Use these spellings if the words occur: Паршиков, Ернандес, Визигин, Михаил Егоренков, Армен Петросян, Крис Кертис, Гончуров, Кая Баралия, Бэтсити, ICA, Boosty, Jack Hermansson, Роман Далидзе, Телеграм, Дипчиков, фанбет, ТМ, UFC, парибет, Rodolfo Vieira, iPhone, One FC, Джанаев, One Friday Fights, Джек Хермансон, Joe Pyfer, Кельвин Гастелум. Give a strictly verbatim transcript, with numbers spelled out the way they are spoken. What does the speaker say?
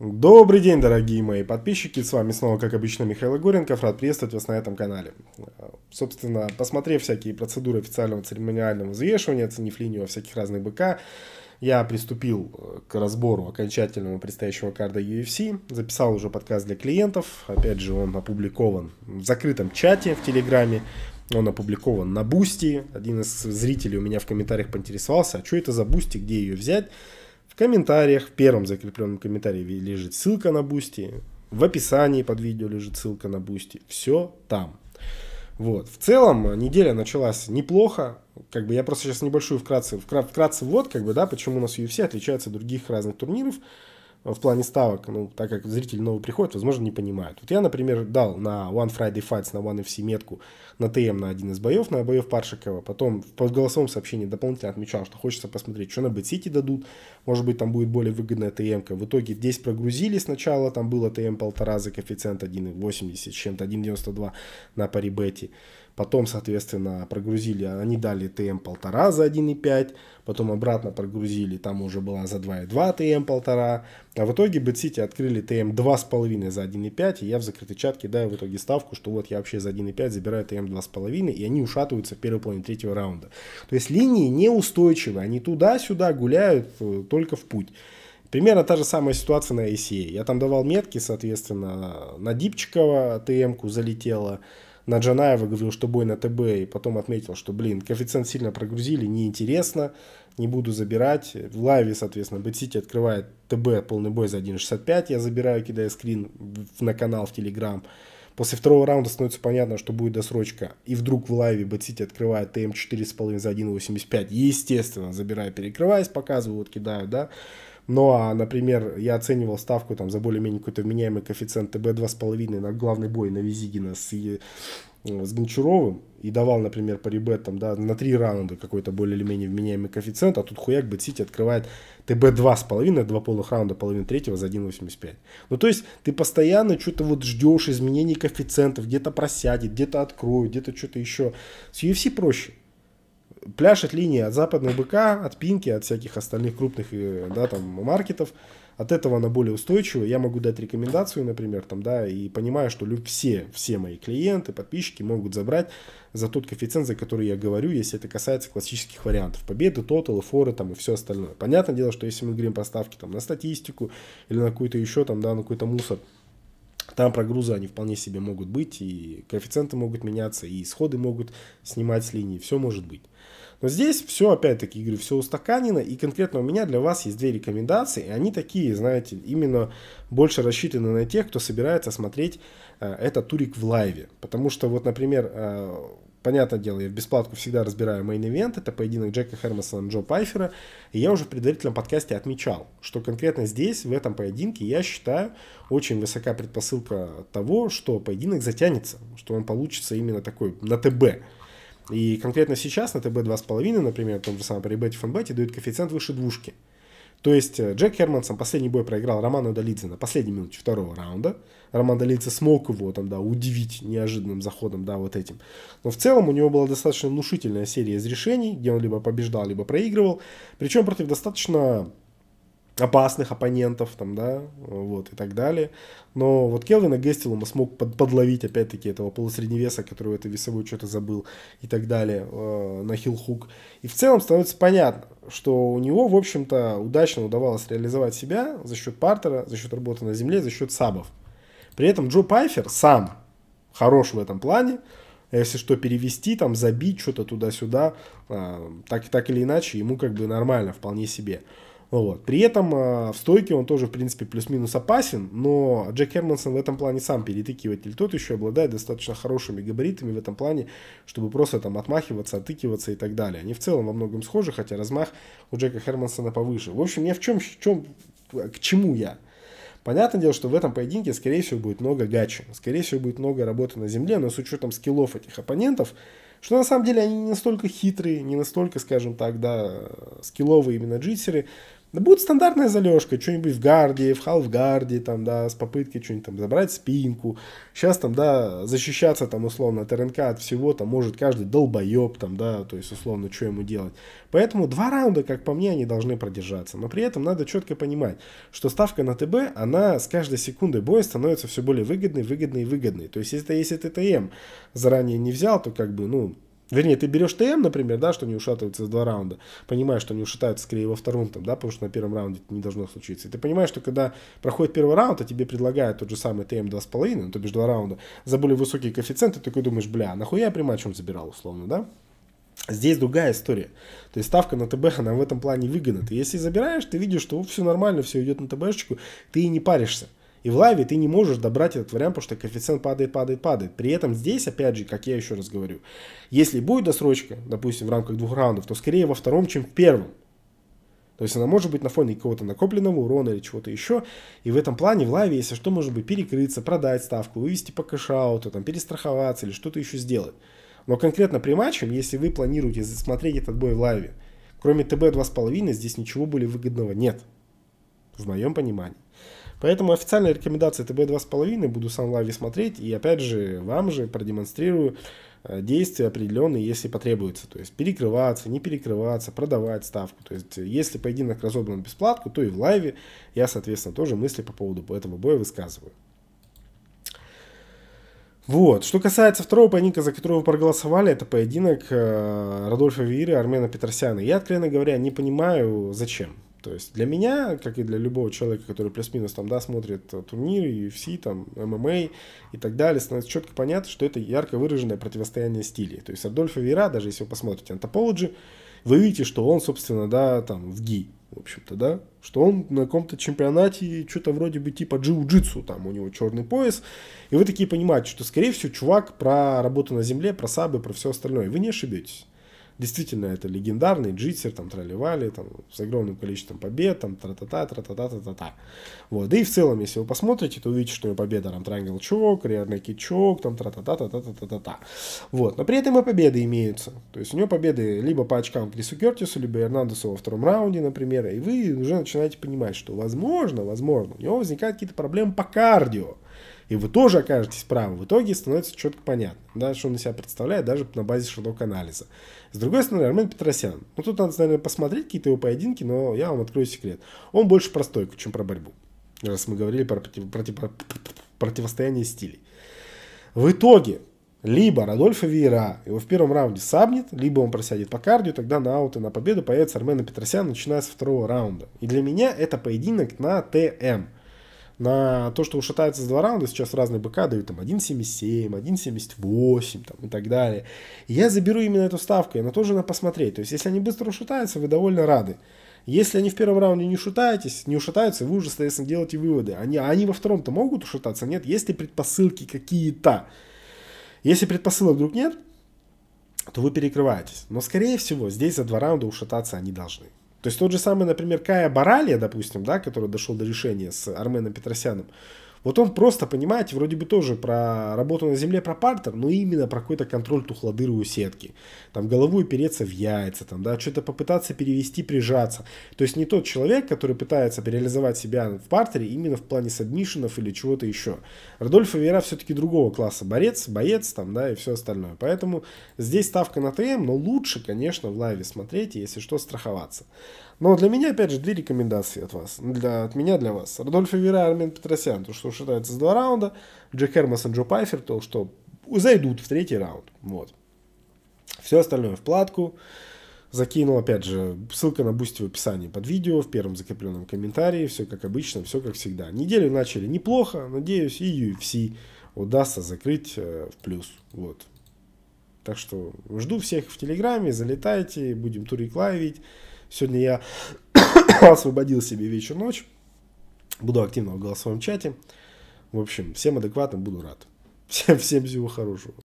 Добрый день, дорогие мои подписчики, с вами снова, как обычно, Михаил Егоренков, рад приветствовать вас на этом канале. Собственно, посмотрев всякие процедуры официального церемониального взвешивания, оценив линию всяких разных БК, я приступил к разбору окончательного предстоящего карда ю эф си, записал уже подкаст для клиентов, опять же он опубликован в закрытом чате в Телеграме, он опубликован на Boosty, один из зрителей у меня в комментариях поинтересовался, а что это за Boosty, где ее взять? В комментариях, в первом закрепленном комментарии лежит ссылка на Boosty, в описании под видео лежит ссылка на Boosty, все там. Вот. В целом неделя началась неплохо, как бы я просто сейчас небольшую вкратце, вкратце вот как бы, да, почему у нас ю эф си отличается от других разных турниров в плане ставок, ну, так как зрители новые приходят, возможно, не понимают. Вот я, например, дал на One Friday Fights, на One эф си метку на ТМ на один из боев, на боев Паршикова. Потом в голосовом сообщении дополнительно отмечал, что хочется посмотреть, что на Бэтсити дадут. Может быть, там будет более выгодная ТМ-ка. В итоге здесь прогрузили сначала, там было ТМ полтора за коэффициент один восемьдесят, с чем-то один девяносто два на парибете. Потом, соответственно, прогрузили, они дали ТМ полтора за один и пять, потом обратно прогрузили, там уже была за два и два ТМ полтора, а в итоге Бэтсити открыли ТМ два и пять за один и пять, и я в закрытый чат кидаю в итоге ставку, что вот я вообще за один и пять забираю ТМ два и пять, и они ушатываются в первой половине третьего раунда. То есть линии неустойчивы, они туда-сюда гуляют только в путь. Примерно та же самая ситуация на ай си эй. Я там давал метки, соответственно, на Дипчикова ТМ-ку залетела, на Джанаева говорил, что бой на ТБ, и потом отметил, что, блин, коэффициент сильно прогрузили, неинтересно, не буду забирать. В лайве, соответственно, Бэтсити открывает ТБ, полный бой за один шестьдесят пять, я забираю, кидаю скрин на канал в Телеграм. После второго раунда становится понятно, что будет досрочка, и вдруг в лайве Бэтсити открывает ТМ четыре и пять за один восемьдесят пять, естественно, забираю, перекрываюсь, показываю, вот кидаю, да. Ну, а, например, я оценивал ставку там за более-менее какой-то вменяемый коэффициент ТБ два и пять на главный бой на Визигина с, с Гончуровым и давал, например, по ребет там, да, на три раунда какой-то более-менее вменяемый коэффициент, а тут хуяк Бэтсити открывает ТБ два и пять, два полных раунда, половина третьего за один восемьдесят пять. Ну, то есть ты постоянно что-то вот ждешь изменений коэффициентов, где-то просядет, где-то откроют, где-то что-то еще. С ю эф си проще. Пляж от линии от западного быка, от пинки, от всяких остальных крупных, да, там, маркетов. От этого она более устойчива. Я могу дать рекомендацию, например, там, да, и понимаю, что все, все мои клиенты, подписчики могут забрать за тот коэффициент, за который я говорю, если это касается классических вариантов. Победы, тоталы, форы там, и все остальное. Понятное дело, что если мы говорим про ставки там, на статистику или на какую-то еще, там, да, на какой-то мусор, там прогрузы, они вполне себе могут быть, и коэффициенты могут меняться, и исходы могут снимать с линии, все может быть. Но здесь все, опять-таки, говорю, все устаканено, и конкретно у меня для вас есть две рекомендации, и они такие, знаете, именно больше рассчитаны на тех, кто собирается смотреть э, этот турик в лайве. Потому что, вот, например, э, понятное дело, я в бесплатку всегда разбираю мейн-ивент, это поединок Джека Хермансона и Джо Пайфера, и я уже в предварительном подкасте отмечал, что конкретно здесь, в этом поединке, я считаю, очень высока предпосылка того, что поединок затянется, что он получится именно такой на ТБ. И конкретно сейчас на ТБ два и пять, например, в том же самом парибете и фанбете дают коэффициент выше двушки. То есть Джек Хермансон последний бой проиграл Роману Далидзе на последней минуте второго раунда. Роман Далидзе смог его там, да, удивить неожиданным заходом, да, вот этим. Но в целом у него была достаточно внушительная серия из решений, где он либо побеждал, либо проигрывал. Причем против достаточно опасных оппонентов, там, да, вот, и так далее. Но вот Кельвина Гастелума смог под, подловить, опять-таки, этого полусредневеса, который в этой весовой что-то забыл, и так далее, э, на хилл-хук. И в целом становится понятно, что у него, в общем-то, удачно удавалось реализовать себя за счет партера, за счет работы на земле, за счет сабов. При этом Джо Пайфер сам хорош в этом плане, если что, перевести, там, забить что-то туда-сюда, э, так, так или иначе, ему как бы нормально, вполне себе. Вот. При этом э, в стойке он тоже, в принципе, плюс-минус опасен, но Джек Хермансон в этом плане сам перетыкиватель, тот еще обладает достаточно хорошими габаритами в этом плане, чтобы просто там отмахиваться, отыкиваться и так далее. Они в целом во многом схожи, хотя размах у Джека Хермансона повыше. В общем, я в чем, в чем, к чему я? Понятное дело, что в этом поединке, скорее всего, будет много гачи, скорее всего, будет много работы на земле, но с учетом скиллов этих оппонентов, что на самом деле они не настолько хитрые, не настолько, скажем так, да, скилловые именно джитсеры, Да будет стандартная залежка, что-нибудь в гарде, в халфгарде, там, да, с попыткой что-нибудь там забрать спинку. Сейчас там, да, защищаться там условно от РНК, от всего, там может каждый долбоеб, там, да, то есть условно, что ему делать. Поэтому два раунда, как по мне, они должны продержаться. Но при этом надо четко понимать, что ставка на ТБ, она с каждой секундой боя становится все более выгодной, выгодной и выгодной. То есть если, если ты ТМ заранее не взял, то как бы, ну... Вернее, ты берешь ТМ, например, да, что не ушатывается за два раунда, понимаешь, что не ушатаются скорее во втором, там, да, потому что на первом раунде это не должно случиться. И ты понимаешь, что когда проходит первый раунд, а тебе предлагают тот же самый ТМ два с половиной, ну, то бишь два раунда, за более высокие коэффициенты, ты такой думаешь, бля, нахуя я при матче забирал, условно, да? Здесь другая история. То есть ставка на ТБ, она в этом плане выгодна. Ты если забираешь, ты видишь, что все нормально, все идет на ТБшечку, ты и не паришься. И в лайве ты не можешь добрать этот вариант, потому что коэффициент падает, падает, падает. При этом здесь, опять же, как я еще раз говорю, если будет досрочка, допустим, в рамках двух раундов, то скорее во втором, чем в первом. То есть она может быть на фоне какого-то накопленного урона или чего-то еще. И в этом плане в лайве, если что, может быть перекрыться, продать ставку, вывести по кэшауту, там, перестраховаться или что-то еще сделать. Но конкретно при матче, если вы планируете смотреть этот бой в лайве, кроме ТБ два с половиной, здесь ничего более выгодного нет. В моем понимании. Поэтому официальная рекомендация ТБ два с половиной, буду сам в лайве смотреть, и опять же вам же продемонстрирую действия определенные, если потребуется. То есть перекрываться, не перекрываться, продавать ставку. То есть если поединок разобран бесплатку, то и в лайве я, соответственно, тоже мысли по поводу этого боя высказываю. Вот. Что касается второго поединка, за которого вы проголосовали, это поединок Rodolfo Vieira и Армена Петросяна. Я, откровенно говоря, не понимаю, зачем. То есть для меня, как и для любого человека, который плюс-минус там, да, смотрит турниры, ю эф си, там, эм эм а и так далее, становится четко понятно, что это ярко выраженное противостояние стилей. То есть Rodolfo Vieira, даже если вы посмотрите на Topology, вы видите, что он, собственно, да, там, в ГИ, в общем-то, да, что он на каком-то чемпионате что-то вроде бы типа джиу-джитсу, там, у него черный пояс, и вы такие понимаете, что, скорее всего, чувак про работу на земле, про сабы, про все остальное, вы не ошибетесь. Действительно, это легендарный джитсер, там, тролливали, там, с огромным количеством побед, там, тра-та-та, тра-та-та, тра-та-та. Вот, да и в целом, если вы посмотрите, то увидите, что его победа, там, триангл-чок, реарный-кичок, там, тра-та-та, тра-та-та-та-та-та. Вот, но при этом и победы имеются. То есть у него победы либо по очкам Крису Кертису, либо Ернандесу во втором раунде, например, и вы уже начинаете понимать, что, возможно, возможно, у него возникают какие-то проблемы по кардио. И вы тоже окажетесь правы. В итоге становится четко понятно, да, что он из себя представляет даже на базе широк-анализа. С другой стороны, Армен Петросян. Ну, тут надо, наверное, посмотреть какие-то его поединки, но я вам открою секрет. Он больше про стойку, чем про борьбу. Раз мы говорили про против... Против... противостояние стилей. В итоге, либо Rodolfo Vieira его в первом раунде сабнет, либо он просядет по кардио, тогда на аут и на победу появится Армен Петросян, начиная с второго раунда. И для меня это поединок на ТМ. На то, что ушатается за два раунда, сейчас разные БК дают там один семьдесят семь, один семьдесят восемь там, и так далее. И я заберу именно эту ставку, и она тоже надо посмотреть. То есть, если они быстро ушатаются, вы довольно рады. Если они в первом раунде не ушатаетесь, не ушатаются, вы уже, соответственно, делаете выводы. Они, они во втором-то могут ушататься? Нет? Есть ли предпосылки какие-то? Если предпосылок вдруг нет, то вы перекрываетесь. Но, скорее всего, здесь за два раунда ушататься они должны. То есть тот же самый, например, Кая Баралия, допустим, да, который дошел до решения с Арменом Петросяном. Вот он просто, понимаете, вроде бы тоже про работу на земле, про партер, но именно про какой-то контроль тухлодыры сетки. Там головой переться в яйца, там, да, что-то попытаться перевести, прижаться. То есть не тот человек, который пытается реализовать себя в партере именно в плане сабмишенов или чего-то еще. Rodolfo Vieira все-таки другого класса борец, боец там, да, и все остальное. Поэтому здесь ставка на ТМ, но лучше, конечно, в лайве смотреть, и, если что, страховаться. Но для меня, опять же, две рекомендации от вас. Для, от меня для вас. Rodolfo Vieira, Армен Петросян, то, что считается с два раунда. Джек Hermansson, Joe Pyfer, то, что зайдут в третий раунд. Вот. Все остальное в платку. Закинул, опять же, ссылка на Boosty в описании под видео, в первом закрепленном комментарии. Все как обычно, все как всегда. Неделю начали неплохо. Надеюсь, и ю эф си удастся закрыть э, в плюс. Вот. Так что жду всех в Телеграме. Залетайте, будем турик лайвить. Сегодня я освободил себе вечер-ночь. Буду активно в голосовом чате. В общем, всем адекватным буду рад. Всем, всем всего хорошего.